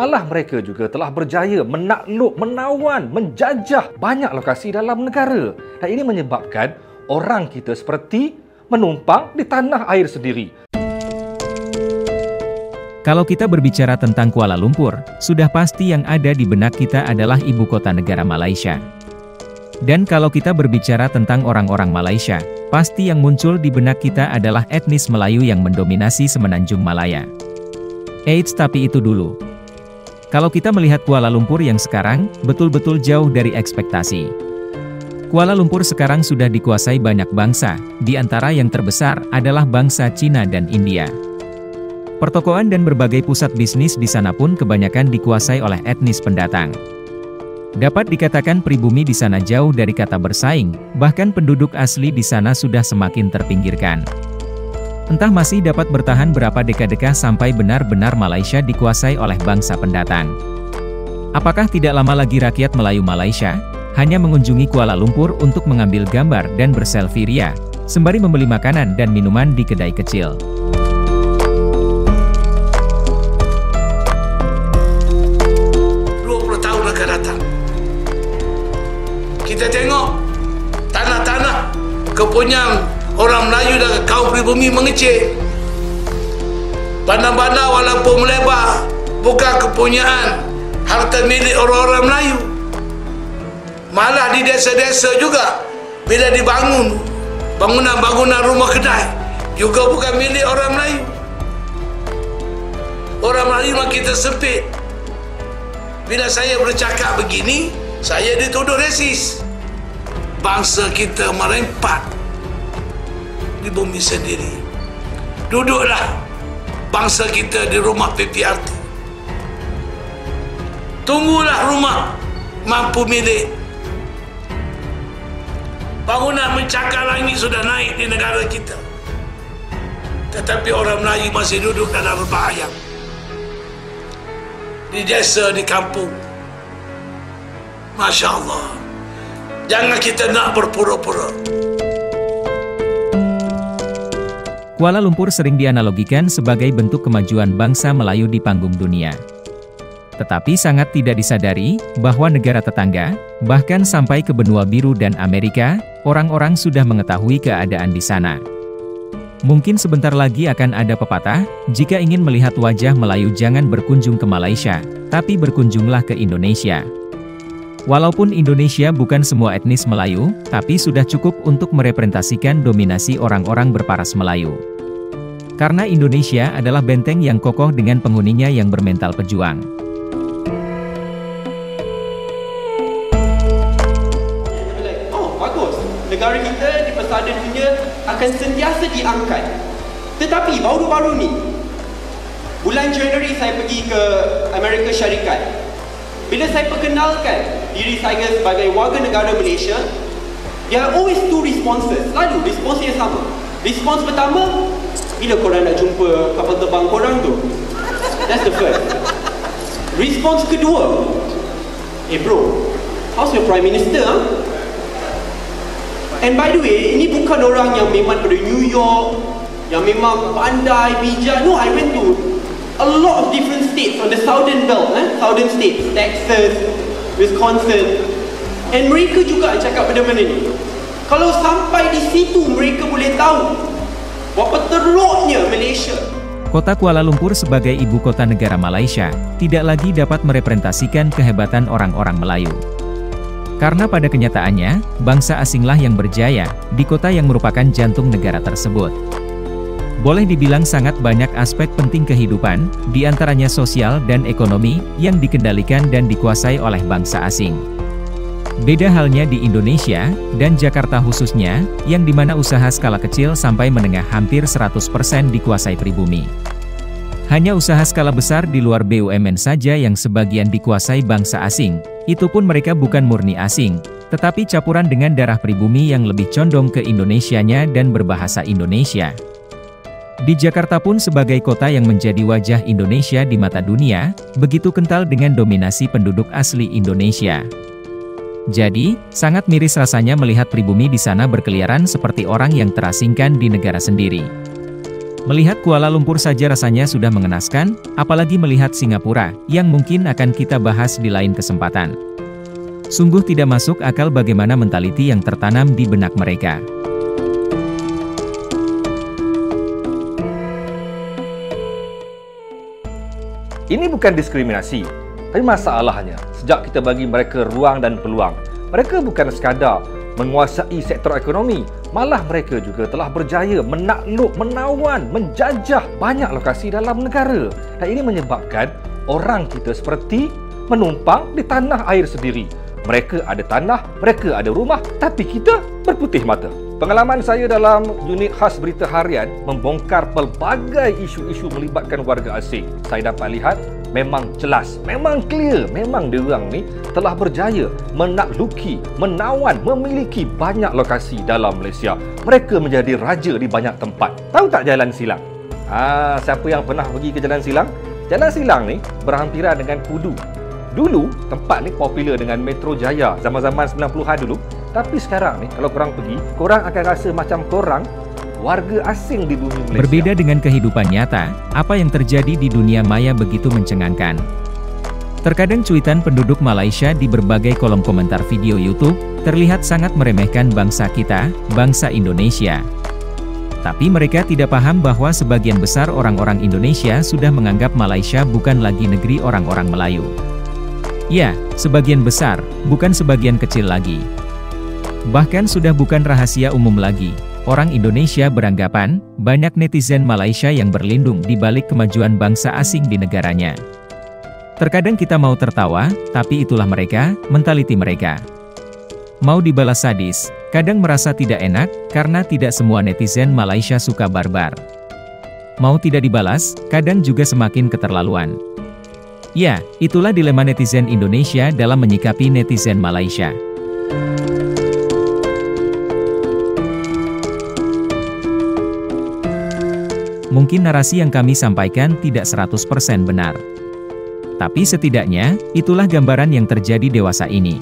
Malah mereka juga telah berjaya menakluk, menawan, menjajah banyak lokasi dalam negara. Dan ini menyebabkan orang kita seperti menumpang di tanah air sendiri. Kalau kita berbicara tentang Kuala Lumpur, sudah pasti yang ada di benak kita adalah ibu kota negara Malaysia. Dan kalau kita berbicara tentang orang-orang Malaysia, pasti yang muncul di benak kita adalah etnis Melayu yang mendominasi Semenanjung Malaya. Eits, tapi itu dulu. Kalau kita melihat Kuala Lumpur yang sekarang, betul-betul jauh dari ekspektasi. Kuala Lumpur sekarang sudah dikuasai banyak bangsa, di antara yang terbesar adalah bangsa China dan India. Pertokoan dan berbagai pusat bisnis di sana pun kebanyakan dikuasai oleh etnis pendatang. Dapat dikatakan pribumi di sana jauh dari kata bersaing, bahkan penduduk asli di sana sudah semakin terpinggirkan. Entah masih dapat bertahan berapa dekade-dekade sampai benar-benar Malaysia dikuasai oleh bangsa pendatang. Apakah tidak lama lagi rakyat Melayu Malaysia hanya mengunjungi Kuala Lumpur untuk mengambil gambar dan berselfie ria, sembari membeli makanan dan minuman di kedai kecil? Kita tengok tanah-tanah kepunyaan orang Melayu dan kaum pribumi mengecil. Bandar-bandar walaupun melebar, bukan kepunyaan harta milik orang-orang Melayu. Malah di desa-desa juga, bila dibangun bangunan-bangunan rumah kedai juga bukan milik orang Melayu. Orang Melayu kita sempit. Bila saya bercakap begini, saya dituduh resis. Bangsa kita merempat di bumi sendiri. Duduklah bangsa kita di rumah PPRT. Tunggulah rumah mampu milik. Bangunan mencakar langit sudah naik di negara kita. Tetapi orang Melayu masih duduk dalam rebah ayam. Di desa, di kampung. Masya Allah, jangan kita nak berpura-pura. Kuala Lumpur sering dianalogikan sebagai bentuk kemajuan bangsa Melayu di panggung dunia. Tetapi sangat tidak disadari bahwa negara tetangga, bahkan sampai ke benua biru dan Amerika, orang-orang sudah mengetahui keadaan di sana. Mungkin sebentar lagi akan ada pepatah, jika ingin melihat wajah Melayu jangan berkunjung ke Malaysia, tapi berkunjunglah ke Indonesia. Walaupun Indonesia bukan semua etnis Melayu, tapi sudah cukup untuk merepresentasikan dominasi orang-orang berparas Melayu. Karena Indonesia adalah benteng yang kokoh dengan penghuninya yang bermental pejuang. Oh, bagus. Negara kita di persada dunia akan sentiasa diangkat. Tetapi baru-baru ni, bulan Januari saya pergi ke Amerika Syarikat. Bila saya perkenalkan diri saya sebagai warga negara Malaysia, there are always two responses. Selalu respons yang sama. Respons pertama, bila korang nak jumpa kapal terbang korang tu? That's the first. Respons kedua, hey bro, how's your Prime Minister? Huh? And by the way, ini bukan orang yang memang dari New York, yang memang pandai, bijak. No, I went to a lot of different states on the southern belt, southern states, Texas, Wisconsin, and mereka juga cakap benda-benda ni. Kalau sampai di situ mereka boleh tahu berapa teruknya Malaysia. Kota Kuala Lumpur sebagai ibu kota negara Malaysia tidak lagi dapat merepresentasikan kehebatan orang-orang Melayu. Karena pada kenyataannya, bangsa asinglah yang berjaya di kota yang merupakan jantung negara tersebut. Boleh dibilang sangat banyak aspek penting kehidupan, di antaranya sosial dan ekonomi, yang dikendalikan dan dikuasai oleh bangsa asing. Beda halnya di Indonesia, dan Jakarta khususnya, yang dimana usaha skala kecil sampai menengah hampir 100% dikuasai pribumi. Hanya usaha skala besar di luar BUMN saja yang sebagian dikuasai bangsa asing, itu pun mereka bukan murni asing, tetapi campuran dengan darah pribumi yang lebih condong ke Indonesianya dan berbahasa Indonesia. Di Jakarta pun sebagai kota yang menjadi wajah Indonesia di mata dunia, begitu kental dengan dominasi penduduk asli Indonesia. Jadi, sangat miris rasanya melihat pribumi di sana berkeliaran seperti orang yang terasingkan di negara sendiri. Melihat Kuala Lumpur saja rasanya sudah mengenaskan, apalagi melihat Singapura, yang mungkin akan kita bahas di lain kesempatan. Sungguh tidak masuk akal bagaimana mentaliti yang tertanam di benak mereka. Ini bukan diskriminasi, tapi masalahnya, sejak kita bagi mereka ruang dan peluang, mereka bukan sekadar menguasai sektor ekonomi, malah mereka juga telah berjaya menakluk, menawan, menjajah banyak lokasi dalam negara. Dan ini menyebabkan orang kita seperti menumpang di tanah air sendiri. Mereka ada tanah, mereka ada rumah, tapi kita berputih mata. Pengalaman saya dalam unit khas berita harian membongkar pelbagai isu-isu melibatkan warga asing. Saya dapat lihat memang jelas, memang clear, memang diorang ni telah berjaya menakluki, menawan, memiliki banyak lokasi dalam Malaysia. Mereka menjadi raja di banyak tempat. Tahu tak jalan silang? Siapa yang pernah pergi ke jalan silang? Jalan silang ni berhampiran dengan Kudu. Dulu tempat ni popular dengan Metro Jaya zaman-zaman 90-an dulu. Tapi sekarang nih, kalau korang pergi, korang akan rasa macam korang warga asing di bumi Malaysia. Berbeda dengan kehidupan nyata, apa yang terjadi di dunia maya begitu mencengangkan. Terkadang cuitan penduduk Malaysia di berbagai kolom komentar video YouTube terlihat sangat meremehkan bangsa kita, bangsa Indonesia. Tapi mereka tidak paham bahwa sebagian besar orang-orang Indonesia sudah menganggap Malaysia bukan lagi negeri orang-orang Melayu. Ya, sebagian besar, bukan sebagian kecil lagi. Bahkan sudah bukan rahasia umum lagi, orang Indonesia beranggapan, banyak netizen Malaysia yang berlindung di balik kemajuan bangsa asing di negaranya. Terkadang kita mau tertawa, tapi itulah mereka, mentaliti mereka. Mau dibalas sadis, kadang merasa tidak enak, karena tidak semua netizen Malaysia suka barbar. Mau tidak dibalas, kadang juga semakin keterlaluan. Ya, itulah dilema netizen Indonesia dalam menyikapi netizen Malaysia. Mungkin narasi yang kami sampaikan tidak 100% benar. Tapi setidaknya, itulah gambaran yang terjadi dewasa ini.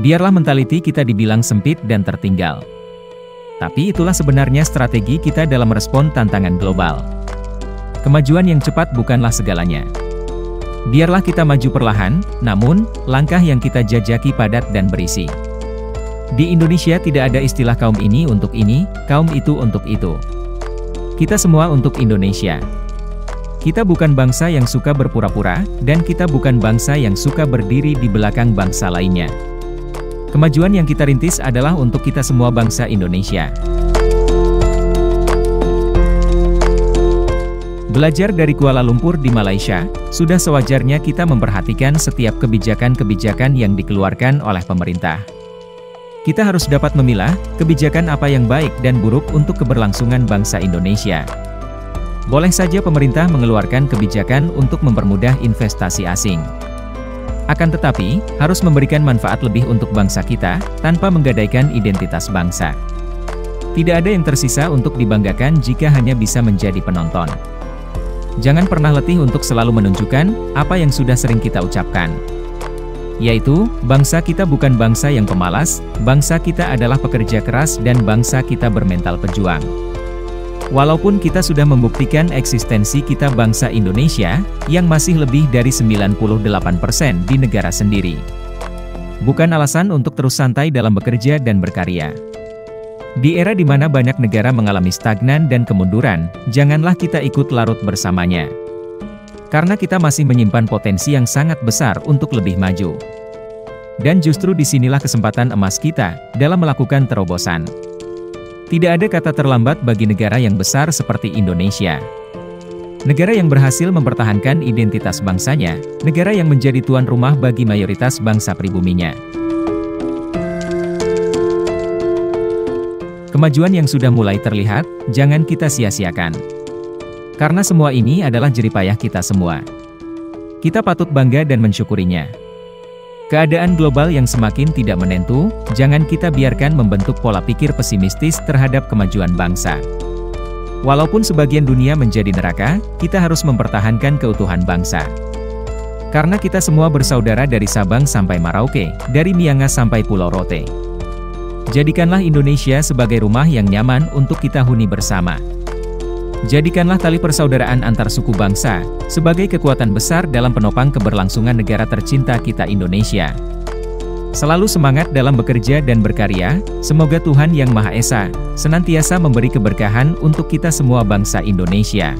Biarlah mentaliti kita dibilang sempit dan tertinggal. Tapi itulah sebenarnya strategi kita dalam respon tantangan global. Kemajuan yang cepat bukanlah segalanya. Biarlah kita maju perlahan, namun, langkah yang kita jajaki padat dan berisi. Di Indonesia tidak ada istilah kaum ini, kaum itu untuk itu. Kita semua untuk Indonesia. Kita bukan bangsa yang suka berpura-pura, dan kita bukan bangsa yang suka berdiri di belakang bangsa lainnya. Kemajuan yang kita rintis adalah untuk kita semua bangsa Indonesia. Belajar dari Kuala Lumpur di Malaysia, sudah sewajarnya kita memperhatikan setiap kebijakan-kebijakan yang dikeluarkan oleh pemerintah. Kita harus dapat memilah, kebijakan apa yang baik dan buruk untuk keberlangsungan bangsa Indonesia. Boleh saja pemerintah mengeluarkan kebijakan untuk mempermudah investasi asing. Akan tetapi, harus memberikan manfaat lebih untuk bangsa kita, tanpa menggadaikan identitas bangsa. Tidak ada yang tersisa untuk dibanggakan jika hanya bisa menjadi penonton. Jangan pernah letih untuk selalu menunjukkan apa yang sudah sering kita ucapkan. Yaitu, bangsa kita bukan bangsa yang pemalas, bangsa kita adalah pekerja keras dan bangsa kita bermental pejuang. Walaupun kita sudah membuktikan eksistensi kita bangsa Indonesia, yang masih lebih dari 98% di negara sendiri. Bukan alasan untuk terus santai dalam bekerja dan berkarya. Di era di mana banyak negara mengalami stagnan dan kemunduran, janganlah kita ikut larut bersamanya. Karena kita masih menyimpan potensi yang sangat besar untuk lebih maju. Dan justru disinilah kesempatan emas kita dalam melakukan terobosan. Tidak ada kata terlambat bagi negara yang besar seperti Indonesia. Negara yang berhasil mempertahankan identitas bangsanya, negara yang menjadi tuan rumah bagi mayoritas bangsa pribuminya. Kemajuan yang sudah mulai terlihat, jangan kita sia-siakan. Karena semua ini adalah jeripayah kita semua. Kita patut bangga dan mensyukurinya. Keadaan global yang semakin tidak menentu, jangan kita biarkan membentuk pola pikir pesimistis terhadap kemajuan bangsa. Walaupun sebagian dunia menjadi neraka, kita harus mempertahankan keutuhan bangsa. Karena kita semua bersaudara dari Sabang sampai Merauke, dari Miangas sampai Pulau Rote. Jadikanlah Indonesia sebagai rumah yang nyaman untuk kita huni bersama. Jadikanlah tali persaudaraan antar suku bangsa sebagai kekuatan besar dalam penopang keberlangsungan negara tercinta kita Indonesia. Selalu semangat dalam bekerja dan berkarya, semoga Tuhan Yang Maha Esa senantiasa memberi keberkahan untuk kita semua bangsa Indonesia.